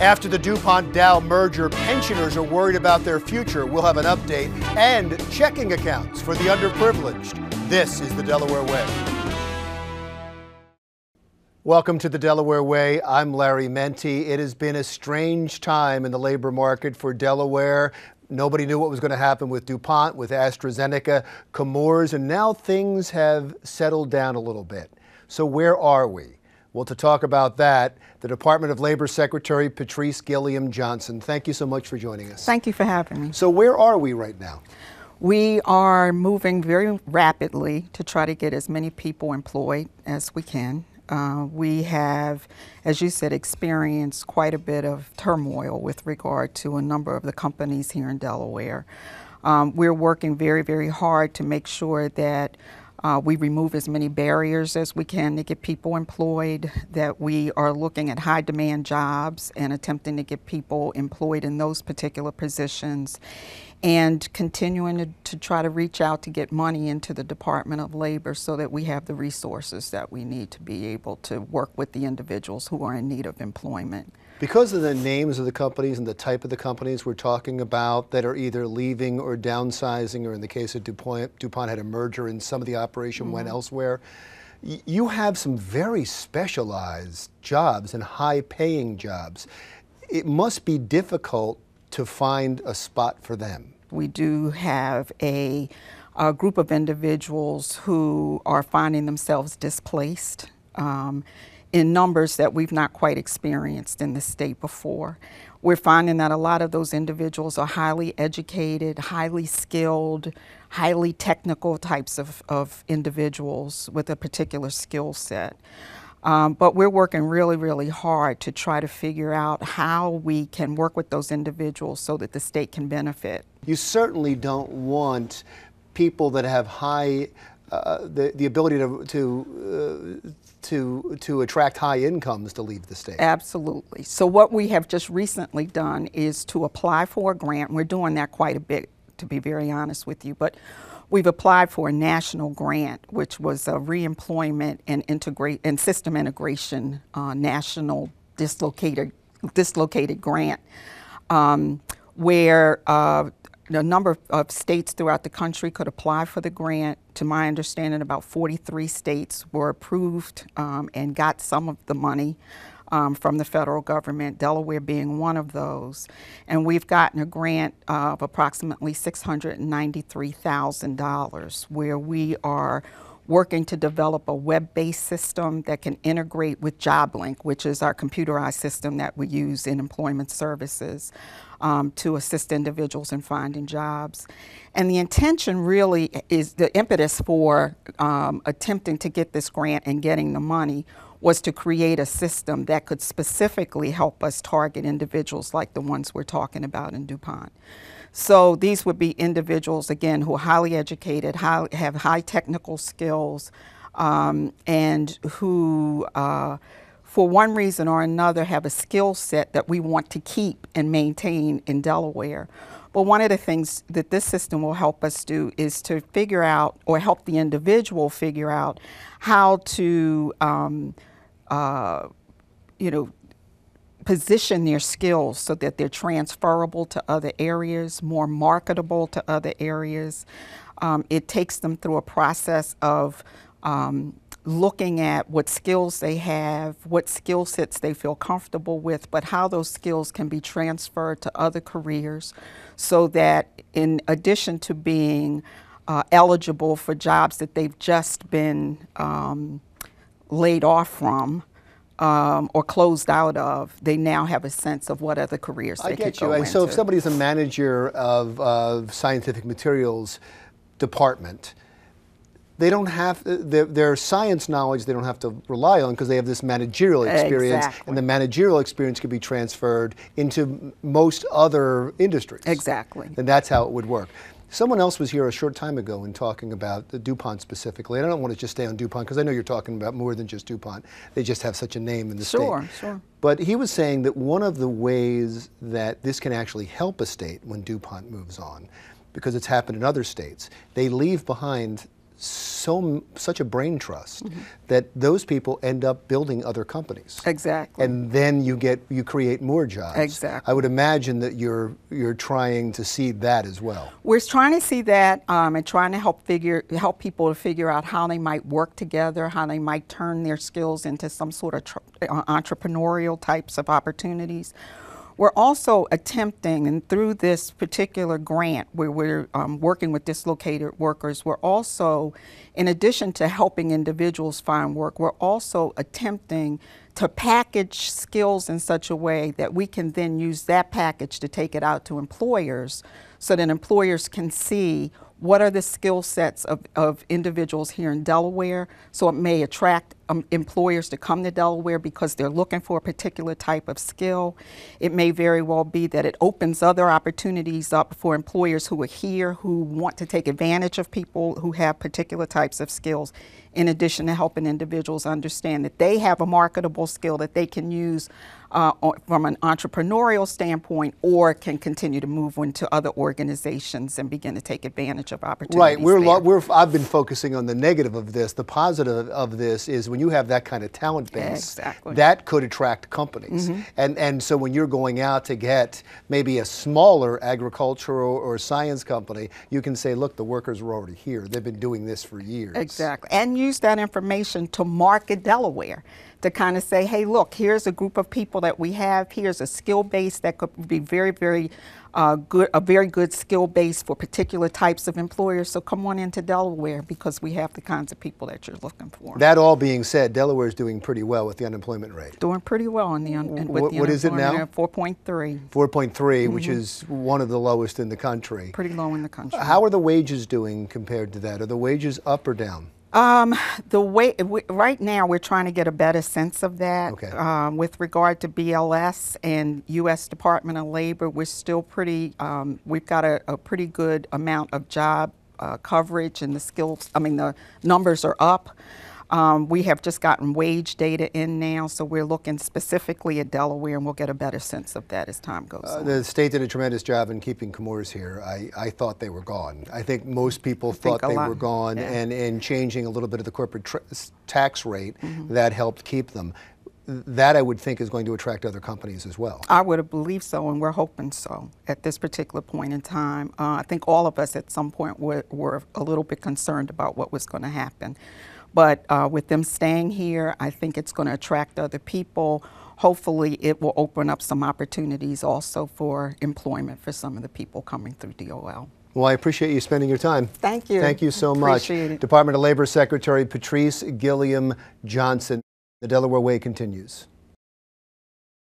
After the DuPont-Dow merger, pensioners are worried about their future. We'll have an update and checking accounts for the underprivileged. This is the Delaware Way. Welcome to the Delaware Way. I'm Larry Menti. It has been a strange time in the labor market for Delaware. Nobody knew what was going to happen with DuPont, with AstraZeneca, Chemours, and now things have settled down a little bit. So where are we? Well, to talk about that, the Department of Labor Secretary Patrice Gilliam-Johnson. Thank you so much for joining us. Thank you for having me. So where are we right now? We are moving very rapidly to try to get as many people employed as we can. We have, as you said, experienced quite a bit of turmoil with regard to a number of the companies here in Delaware. We're working very, very hard to make sure that we remove as many barriers as we can to get people employed, that we are looking at high demand jobs and attempting to get people employed in those particular positions, and continuing to try to reach out to get money into the Department of Labor so that we have the resources that we need to be able to work with the individuals who are in need of employment. Because of the names of the companies and the type of the companies we're talking about that are either leaving or downsizing, or in the case of DuPont had a merger and some of the operation went elsewhere, you have some very specialized jobs and high-paying jobs. It must be difficult to find a spot for them. We do have a group of individuals who are finding themselves displaced in numbers that we've not quite experienced in the state before. We're finding that a lot of those individuals are highly educated, highly skilled, highly technical types of individuals with a particular skill set. But we're working really, really hard to try to figure out how we can work with those individuals so that the state can benefit. You certainly don't want people that have high, the ability to attract high incomes to leave the state. Absolutely. So what we have just recently done is to apply for a grant. We're doing that quite a bit, to be very honest with you, but we've applied for a national grant, which was a reemployment and system integration national dislocated grant, where a number of states throughout the country could apply for the grant. To my understanding, about 43 states were approved and got some of the money from the federal government, Delaware being one of those. And we've gotten a grant of approximately $693,000, where we are working to develop a web-based system that can integrate with JobLink, which is our computerized system that we use in employment services to assist individuals in finding jobs. And the intention really is, the impetus for attempting to get this grant and getting the money was to create a system that could specifically help us target individuals like the ones we're talking about in DuPont. So these would be individuals, again, who are highly educated, have high technical skills, and who, for one reason or another, have a skill set that we want to keep and maintain in Delaware. But one of the things that this system will help us do is to figure out, or help the individual figure out, how to position their skills so that they're transferable to other areas, more marketable to other areas. It takes them through a process of looking at what skills they have, what skill sets they feel comfortable with, but how those skills can be transferred to other careers, so that in addition to being eligible for jobs that they've just been laid off from, or closed out of, they now have a sense of what other careers they could go into. So if somebody's a manager of scientific materials department, they don't have, their science knowledge they don't have to rely on, because they have this managerial experience, and the managerial experience could be transferred into most other industries. Exactly. And that's how it would work. Someone else was here a short time ago in talking about the DuPont specifically, and I don't want to just stay on DuPont, because I know you're talking about more than just DuPont. They just have such a name in the state. Sure. But he was saying that one of the ways that this can actually help a state when DuPont moves on, because it's happened in other states, they leave behind such a brain trust that those people end up building other companies. Exactly. And then you create more jobs. Exactly. I would imagine that you're trying to see that as well. We're trying to see that and trying to help people to figure out how they might work together, how they might turn their skills into some sort of entrepreneurial types of opportunities. We're also attempting, and through this particular grant where we're working with dislocated workers, we're also, in addition to helping individuals find work, we're also attempting to package skills in such a way that we can then use that package to take it out to employers so that employers can see what are the skill sets of individuals here in Delaware, so it may attract employers to come to Delaware because they're looking for a particular type of skill. It may very well be that it opens other opportunities up for employers who are here who want to take advantage of people who have particular types of skills, in addition to helping individuals understand that they have a marketable skill that they can use from an entrepreneurial standpoint, or can continue to move into other organizations and begin to take advantage of opportunities. Right. I've been focusing on the negative of this. The positive of this is when you have that kind of talent base, exactly, that could attract companies. And so when you're going out to get maybe a smaller agricultural or science company, you can say, look, the workers are already here. They've been doing this for years. Exactly. And use that information to market Delaware, to kind of say, hey, look, here's a group of people that we have, here's a skill base that could be a very good skill base for particular types of employers, so come on into Delaware because we have the kinds of people that you're looking for. That all being said, Delaware is doing pretty well with the unemployment rate. Doing pretty well on the unemployment rate. What is it now? 4.3. 4.3, which is one of the lowest in the country. Pretty low in the country. How are the wages doing compared to that? Are the wages up or down? Right now we're trying to get a better sense of that. Okay. With regard to BLS and U.S. Department of Labor, we're still pretty, we've got a pretty good amount of job coverage, and the skills, I mean, the numbers are up. We have just gotten wage data in now, so we're looking specifically at Delaware, and we'll get a better sense of that as time goes on. The state did a tremendous job in keeping Chemours here. I thought they were gone. I think most people thought they were gone, and changing a little bit of the corporate tax rate, that helped keep them. That, I would think, is going to attract other companies as well. I would have believed so, and we're hoping so at this particular point in time. I think all of us at some point were a little bit concerned about what was going to happen. But with them staying here, I think it's going to attract other people. Hopefully it will open up some opportunities also for employment for some of the people coming through DOL. Well, I appreciate you spending your time. Thank you. Thank you so much. Appreciate it. Department of Labor Secretary Patrice Gilliam-Johnson. The Delaware Way continues.